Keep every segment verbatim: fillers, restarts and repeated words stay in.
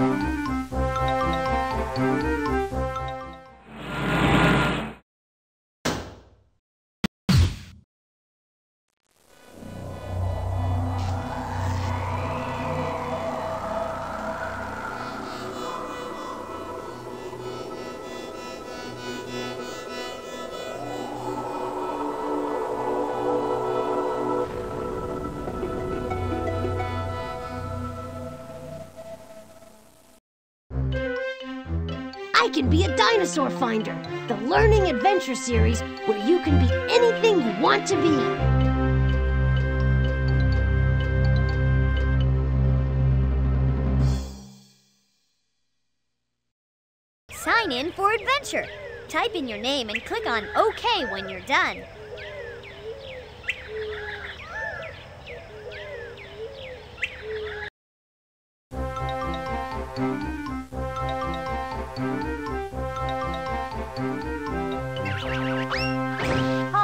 I Can Be a Dinosaur Finder, the learning adventure series where you can be anything you want to be. Sign in for adventure. Type in your name and click on OK when you're done.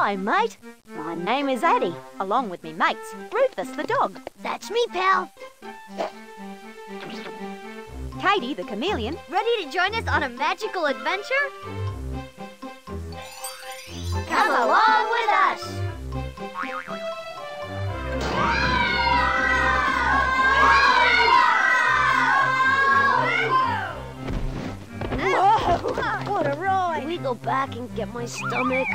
Hi, mate. My name is Eddie, along with me mates, Rufus the dog. That's me, pal. Katie the chameleon. Ready to join us on a magical adventure? Come along with us. Whoa! What a ride! Can we go back and get my stomach?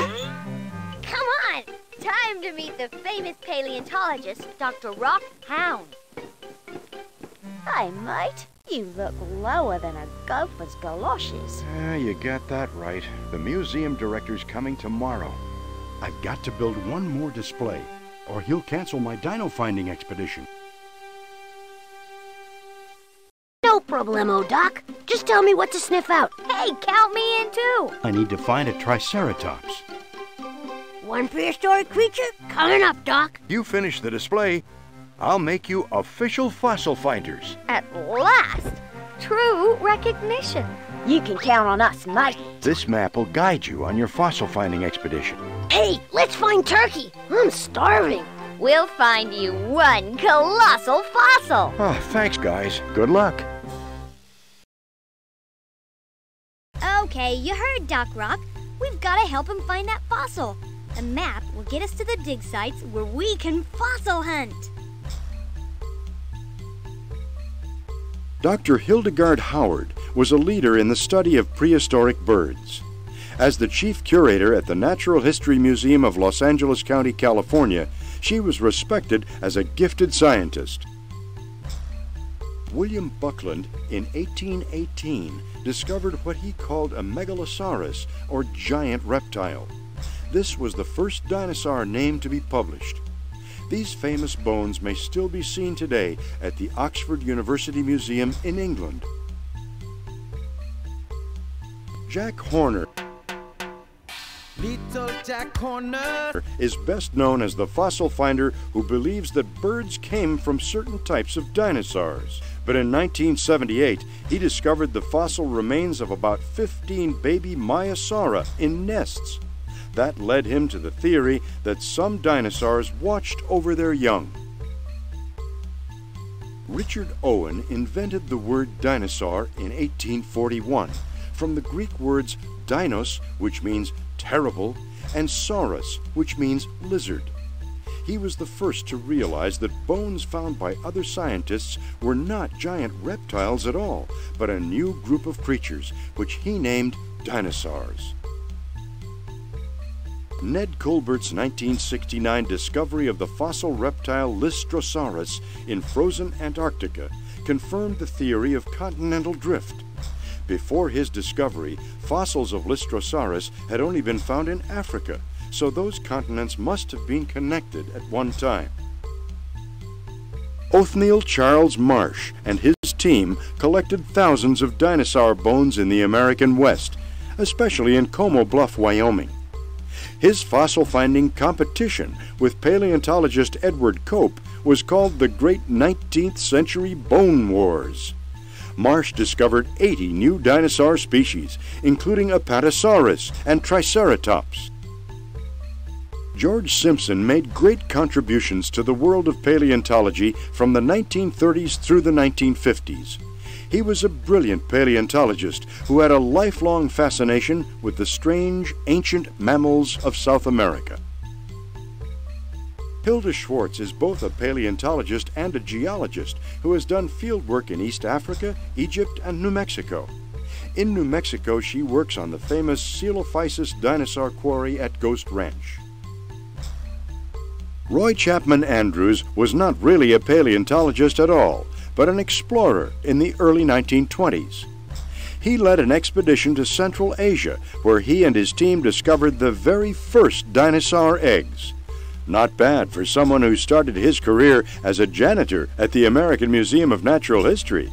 Come on! Time to meet the famous paleontologist, Doctor Rock Hound. Hey, mate. You look lower than a gopher's galoshes. Ah, you got that right. The museum director's coming tomorrow. I've got to build one more display, or he'll cancel my dino-finding expedition. No problemo, Doc. Just tell me what to sniff out. Hey, count me in, too. I need to find a Triceratops. One prehistoric creature coming up, Doc. You finish the display, I'll make you official fossil finders. At last, true recognition. You can count on us, mate. This map will guide you on your fossil finding expedition. Hey, let's find turkey. I'm starving. We'll find you one colossal fossil. Oh, thanks, guys. Good luck. Okay, you heard, Doc Rock. We've got to help him find that fossil. The map will get us to the dig sites where we can fossil hunt. Doctor Hildegard Howard was a leader in the study of prehistoric birds. As the chief curator at the Natural History Museum of Los Angeles County, California, she was respected as a gifted scientist. William Buckland, in eighteen eighteen, discovered what he called a megalosaurus, or giant reptile. This was the first dinosaur name to be published. These famous bones may still be seen today at the Oxford University Museum in England. Jack Horner Little Jack Horner is best known as the fossil finder who believes that birds came from certain types of dinosaurs. But in nineteen seventy-eight, he discovered the fossil remains of about fifteen baby Maiasaura in nests. That led him to the theory that some dinosaurs watched over their young. Richard Owen invented the word dinosaur in eighteen forty-one from the Greek words dinos, which means terrible, and saurus, which means lizard. He was the first to realize that bones found by other scientists were not giant reptiles at all, but a new group of creatures, which he named dinosaurs. Ned Colbert's nineteen sixty-nine discovery of the fossil reptile Lystrosaurus in frozen Antarctica confirmed the theory of continental drift. Before his discovery, fossils of Lystrosaurus had only been found in Africa, so those continents must have been connected at one time. Othniel Charles Marsh and his team collected thousands of dinosaur bones in the American West, especially in Como Bluff, Wyoming. His fossil-finding competition with paleontologist Edward Cope was called the Great nineteenth century Bone Wars. Marsh discovered eighty new dinosaur species, including Apatosaurus and Triceratops. George Simpson made great contributions to the world of paleontology from the nineteen thirties through the nineteen fifties. He was a brilliant paleontologist who had a lifelong fascination with the strange, ancient mammals of South America. Hilda Schwartz is both a paleontologist and a geologist who has done field work in East Africa, Egypt, and New Mexico. In New Mexico, she works on the famous Coelophysis dinosaur quarry at Ghost Ranch. Roy Chapman Andrews was not really a paleontologist at all, but an explorer in the early nineteen twenties. He led an expedition to Central Asia, where he and his team discovered the very first dinosaur eggs. Not bad for someone who started his career as a janitor at the American Museum of Natural History.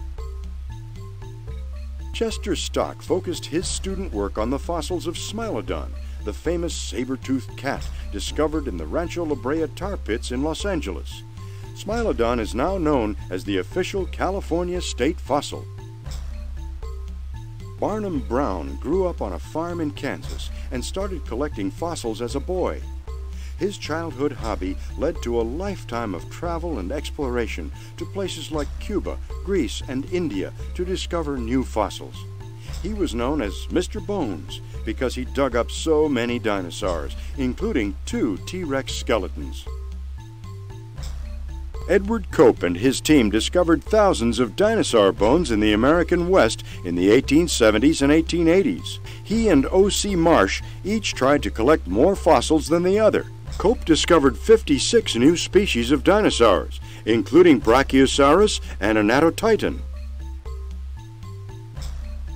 Chester Stock focused his student work on the fossils of Smilodon, the famous saber-toothed cat discovered in the Rancho La Brea tar pits in Los Angeles. Smilodon is now known as the official California state fossil. Barnum Brown grew up on a farm in Kansas and started collecting fossils as a boy. His childhood hobby led to a lifetime of travel and exploration to places like Cuba, Greece, and India to discover new fossils. He was known as Mister Bones because he dug up so many dinosaurs, including two T-Rex skeletons. Edward Cope and his team discovered thousands of dinosaur bones in the American West in the eighteen seventies and eighteen eighties. He and O C Marsh each tried to collect more fossils than the other. Cope discovered fifty-six new species of dinosaurs, including Brachiosaurus and Anatotitan.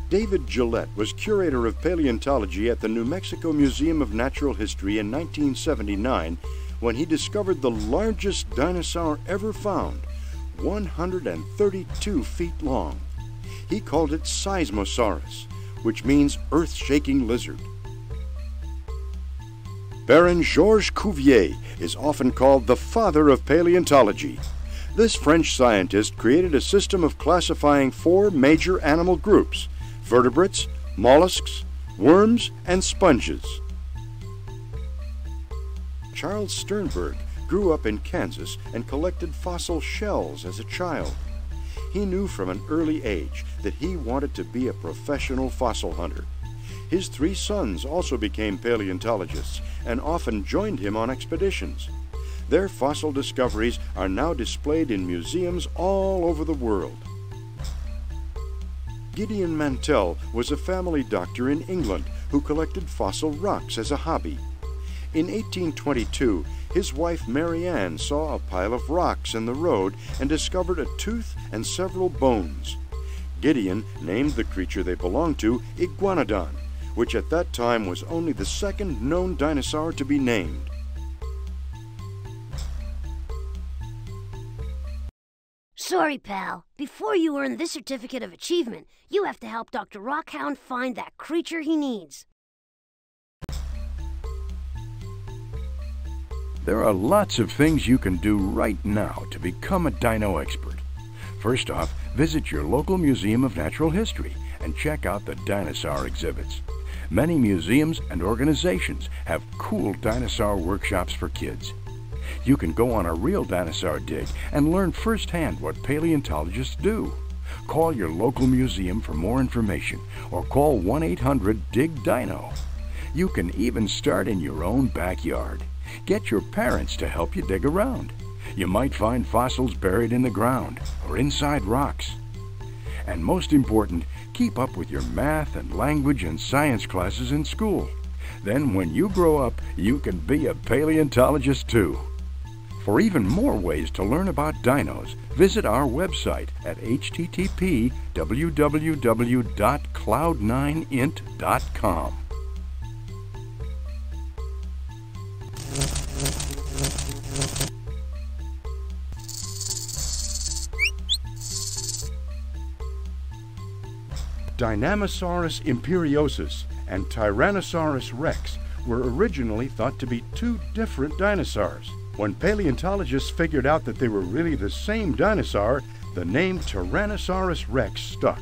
David Gillette was curator of paleontology at the New Mexico Museum of Natural History in nineteen seventy-nine when he discovered the largest dinosaur ever found, one hundred thirty-two feet long. He called it Seismosaurus, which means earth-shaking lizard. Baron Georges Cuvier is often called the father of paleontology. This French scientist created a system of classifying four major animal groups: vertebrates, mollusks, worms, and sponges. Charles Sternberg grew up in Kansas and collected fossil shells as a child. He knew from an early age that he wanted to be a professional fossil hunter. His three sons also became paleontologists and often joined him on expeditions. Their fossil discoveries are now displayed in museums all over the world. Gideon Mantell was a family doctor in England who collected fossil rocks as a hobby. In eighteen twenty-two, his wife Mary Ann saw a pile of rocks in the road and discovered a tooth and several bones. Gideon named the creature they belonged to Iguanodon, which at that time was only the second known dinosaur to be named. Sorry, pal. Before you earn this certificate of achievement, you have to help Doctor Rock Hound find that creature he needs. There are lots of things you can do right now to become a dino expert. First off, visit your local Museum of Natural History and check out the dinosaur exhibits. Many museums and organizations have cool dinosaur workshops for kids. You can go on a real dinosaur dig and learn firsthand what paleontologists do. Call your local museum for more information or call one eight hundred dig dino. You can even start in your own backyard. Get your parents to help you dig around. You might find fossils buried in the ground or inside rocks. And most important, keep up with your math and language and science classes in school. Then when you grow up, you can be a paleontologist too. For even more ways to learn about dinos, visit our website at h t t p w w w dot cloud nine int dot com. Dynamasaurus imperiosus and Tyrannosaurus rex were originally thought to be two different dinosaurs. When paleontologists figured out that they were really the same dinosaur, the name Tyrannosaurus rex stuck.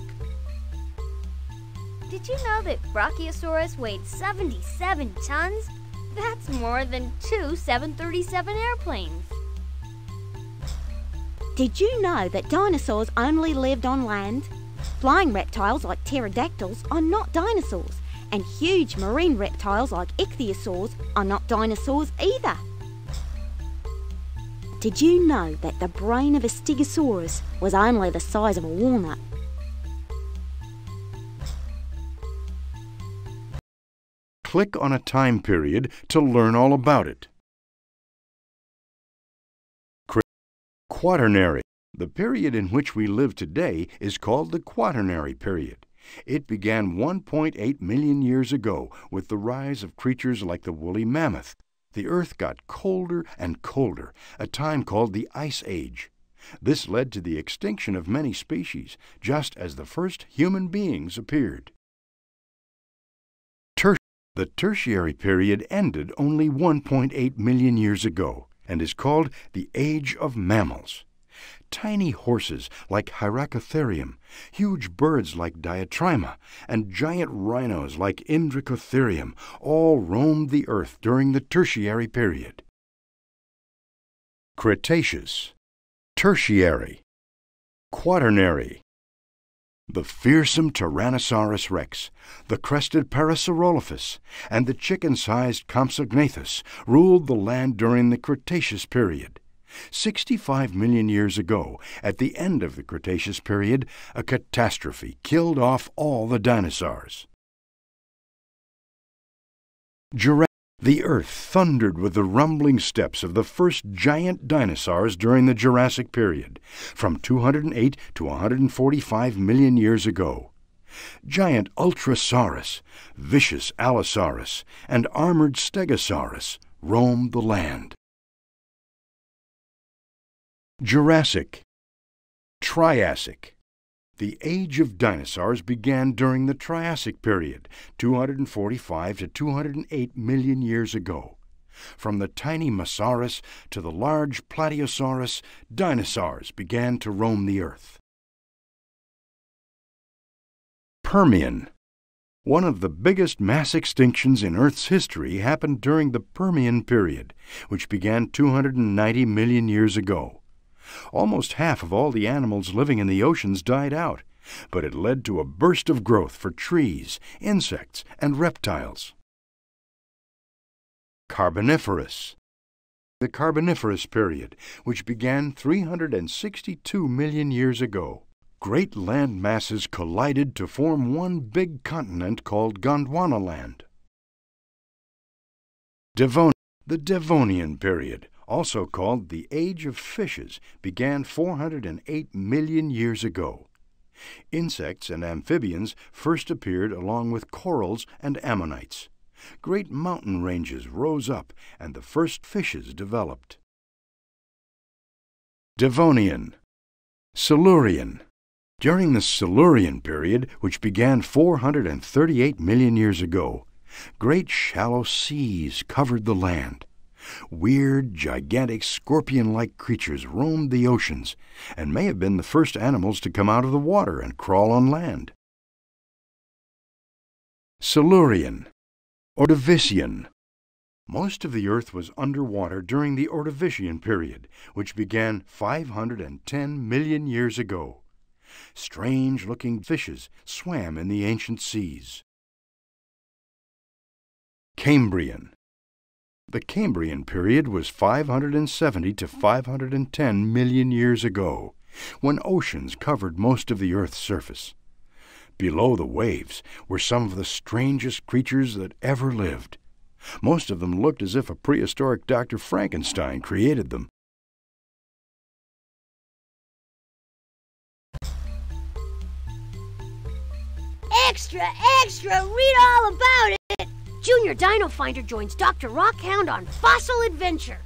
Did you know that Brachiosaurus weighed seventy-seven tons? That's more than two seven thirty-seven airplanes. Did you know that dinosaurs only lived on land? Flying reptiles like pterodactyls are not dinosaurs, and huge marine reptiles like ichthyosaurs are not dinosaurs either. Did you know that the brain of a stegosaurus was only the size of a walnut? Click on a time period to learn all about it. Quaternary. The period in which we live today is called the Quaternary period. It began one point eight million years ago with the rise of creatures like the woolly mammoth. The Earth got colder and colder, a time called the Ice Age. This led to the extinction of many species, just as the first human beings appeared. Tertiary. The Tertiary period ended only one point eight million years ago and is called the Age of Mammals. Tiny horses like Hyracotherium, huge birds like Diatryma, and giant rhinos like Indricotherium all roamed the earth during the Tertiary period. Cretaceous, Tertiary, Quaternary. The fearsome Tyrannosaurus rex, the crested Parasaurolophus, and the chicken-sized Compsognathus ruled the land during the Cretaceous period. sixty-five million years ago, at the end of the Cretaceous period, a catastrophe killed off all the dinosaurs. Jurassic. The earth thundered with the rumbling steps of the first giant dinosaurs during the Jurassic period, from two hundred eight to one hundred forty-five million years ago. Giant Ultrasaurus, vicious Allosaurus, and armored Stegosaurus roamed the land. Jurassic, Triassic. The age of dinosaurs began during the Triassic period, two hundred forty-five to two hundred eight million years ago. From the tiny Mosasaurus to the large Plateosaurus, dinosaurs began to roam the earth. Permian. One of the biggest mass extinctions in Earth's history happened during the Permian period, which began two hundred ninety million years ago. Almost half of all the animals living in the oceans died out, but it led to a burst of growth for trees, insects, and reptiles. Carboniferous. The Carboniferous period, which began three hundred sixty-two million years ago. Great land masses collided to form one big continent called Gondwanaland. Devonian. The Devonian period, also called the Age of Fishes, began four hundred eight million years ago. Insects and amphibians first appeared along with corals and ammonites. Great mountain ranges rose up and the first fishes developed. Devonian, Silurian. During the Silurian period, which began four hundred thirty-eight million years ago, great shallow seas covered the land. Weird, gigantic, scorpion-like creatures roamed the oceans and may have been the first animals to come out of the water and crawl on land. Silurian, Ordovician. Most of the Earth was underwater during the Ordovician period, which began five hundred ten million years ago. Strange-looking fishes swam in the ancient seas. Cambrian. The Cambrian period was five hundred seventy to five hundred ten million years ago, when oceans covered most of the Earth's surface. Below the waves were some of the strangest creatures that ever lived. Most of them looked as if a prehistoric Doctor Frankenstein created them. Extra, extra! Read all about it! Junior Dino Finder joins Doctor Rock Hound on Fossil Adventure.